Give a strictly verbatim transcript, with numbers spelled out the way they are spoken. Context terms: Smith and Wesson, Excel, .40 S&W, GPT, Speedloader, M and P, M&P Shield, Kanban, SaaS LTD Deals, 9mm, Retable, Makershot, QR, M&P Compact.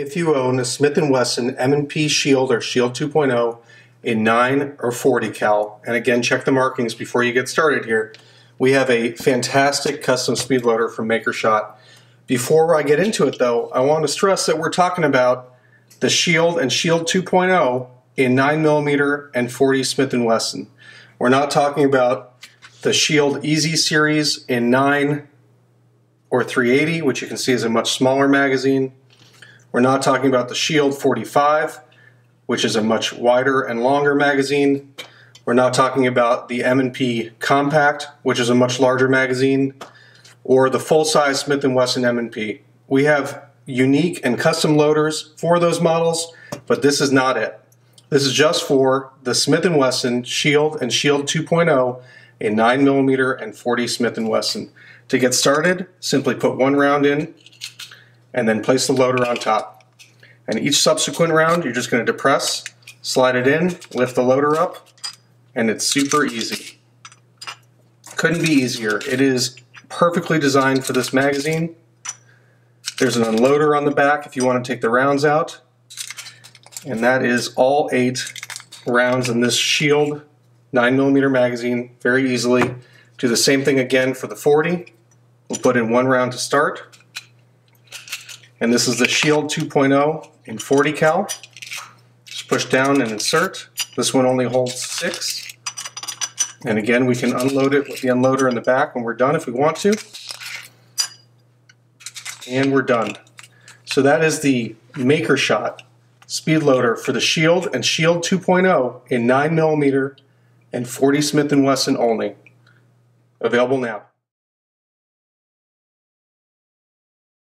If you own a Smith and Wesson M and P Shield or Shield two point oh in nine or forty cal, and again check the markings before you get started here, we have a fantastic custom speed loader from Makershot. Before I get into it though, I want to stress that we're talking about the Shield and Shield two point oh in nine millimeter and forty Smith and Wesson. We're not talking about the Shield Easy series in nine or three eighty, which you can see is a much smaller magazine. We're not talking about the Shield forty-five, which is a much wider and longer magazine. We're not talking about the M and P Compact, which is a much larger magazine, or the full-size Smith and Wesson M and P. We have unique and custom loaders for those models, but this is not it. This is just for the Smith and Wesson Shield and Shield two point oh in nine millimeter and forty Smith and Wesson. To get started, simply put one round in, and then place the loader on top. And each subsequent round, you're just going to depress, slide it in, lift the loader up, and it's super easy. Couldn't be easier. It is perfectly designed for this magazine. There's an unloader on the back if you want to take the rounds out. And that is all eight rounds in this Shield nine millimeter magazine very easily. Do the same thing again for the forty. We'll put in one round to start. And this is the Shield two point oh in forty cal. Just push down and insert. This one only holds six. And again, we can unload it with the unloader in the back when we're done if we want to. And we're done. So that is the Makershot Speedloader for the Shield and Shield two point oh in nine millimeter and forty Smith and Wesson only. Available now.